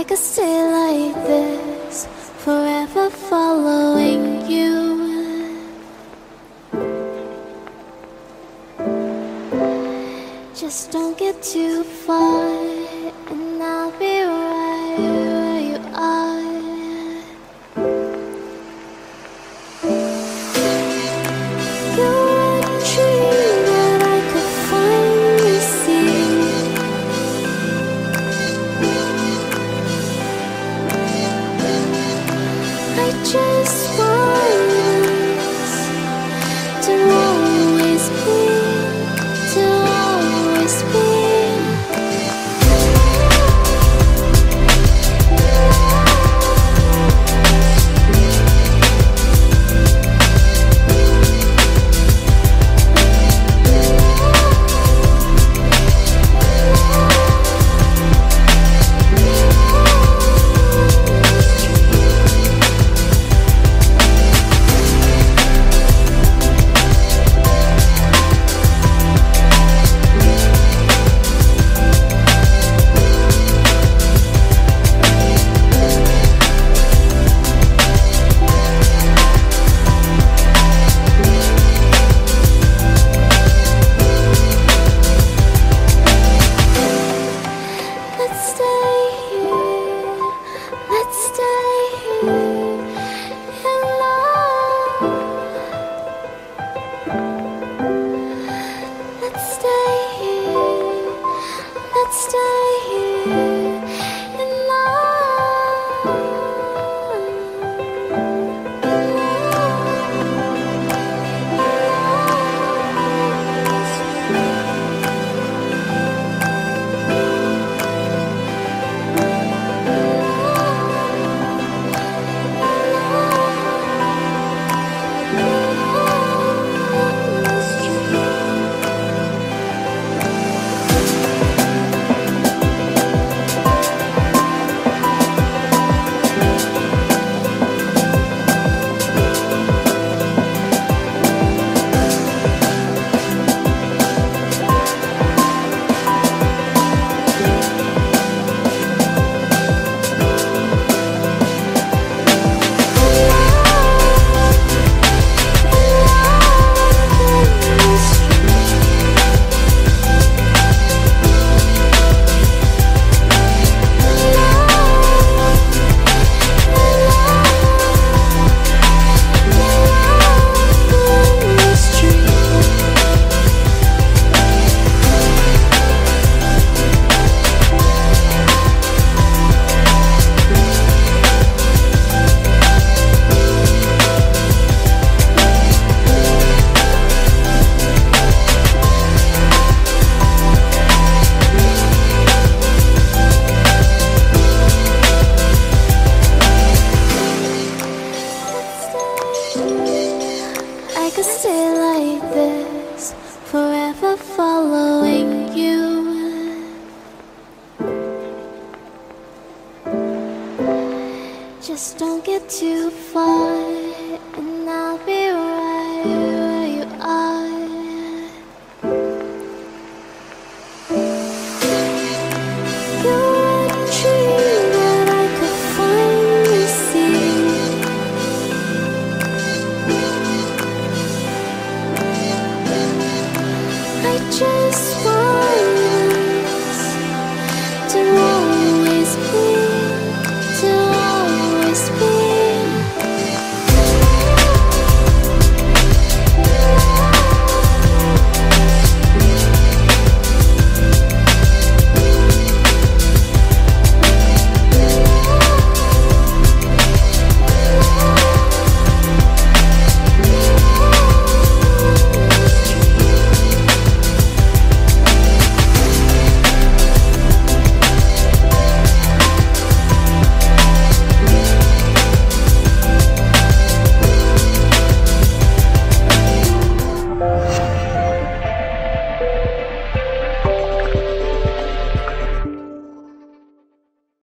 I could stay like this, forever following you. Just don't get too far, and I'll be right where you are. You're a dream that I could finally see. I just want to stay like this, forever following you. Just don't get too far.